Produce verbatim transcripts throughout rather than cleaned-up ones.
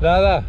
Da, da.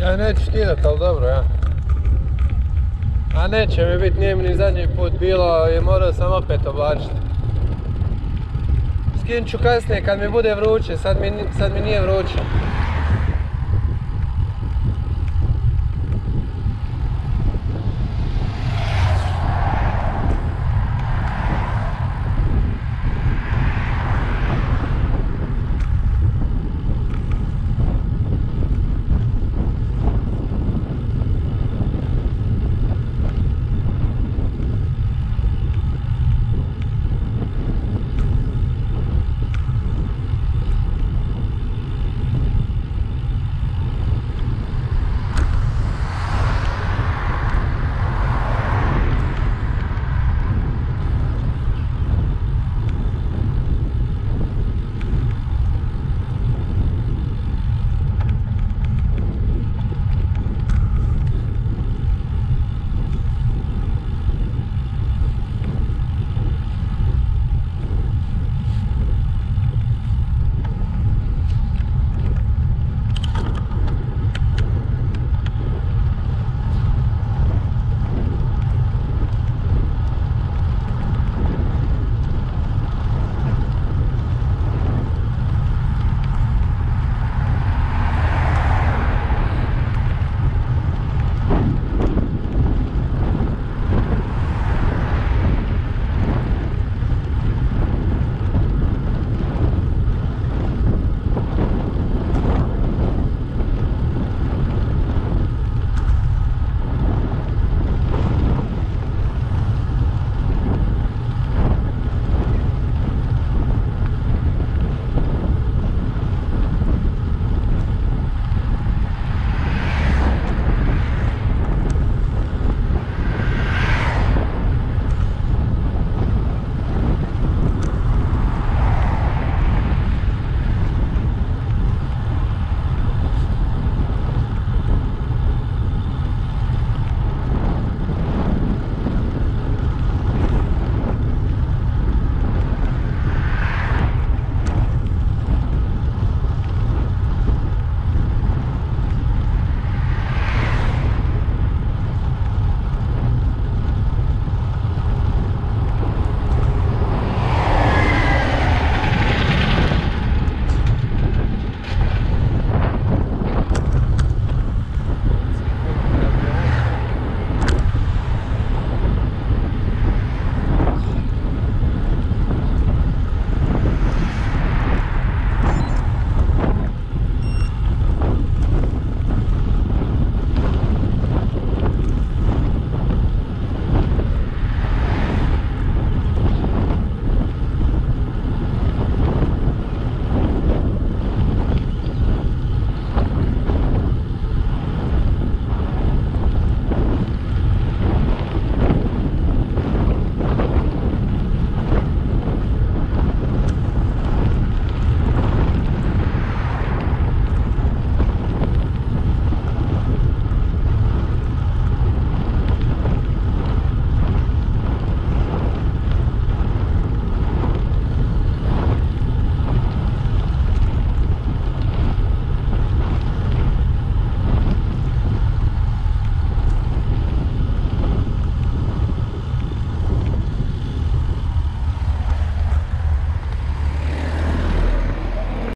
Ja neću skidat, ali dobro, ja. A neće mi biti, nije mi ni zadnji put bilo i morao sam opet oblačiti. Skinit ću kasnije kad mi bude vruće, sad mi, sad mi nije vruće.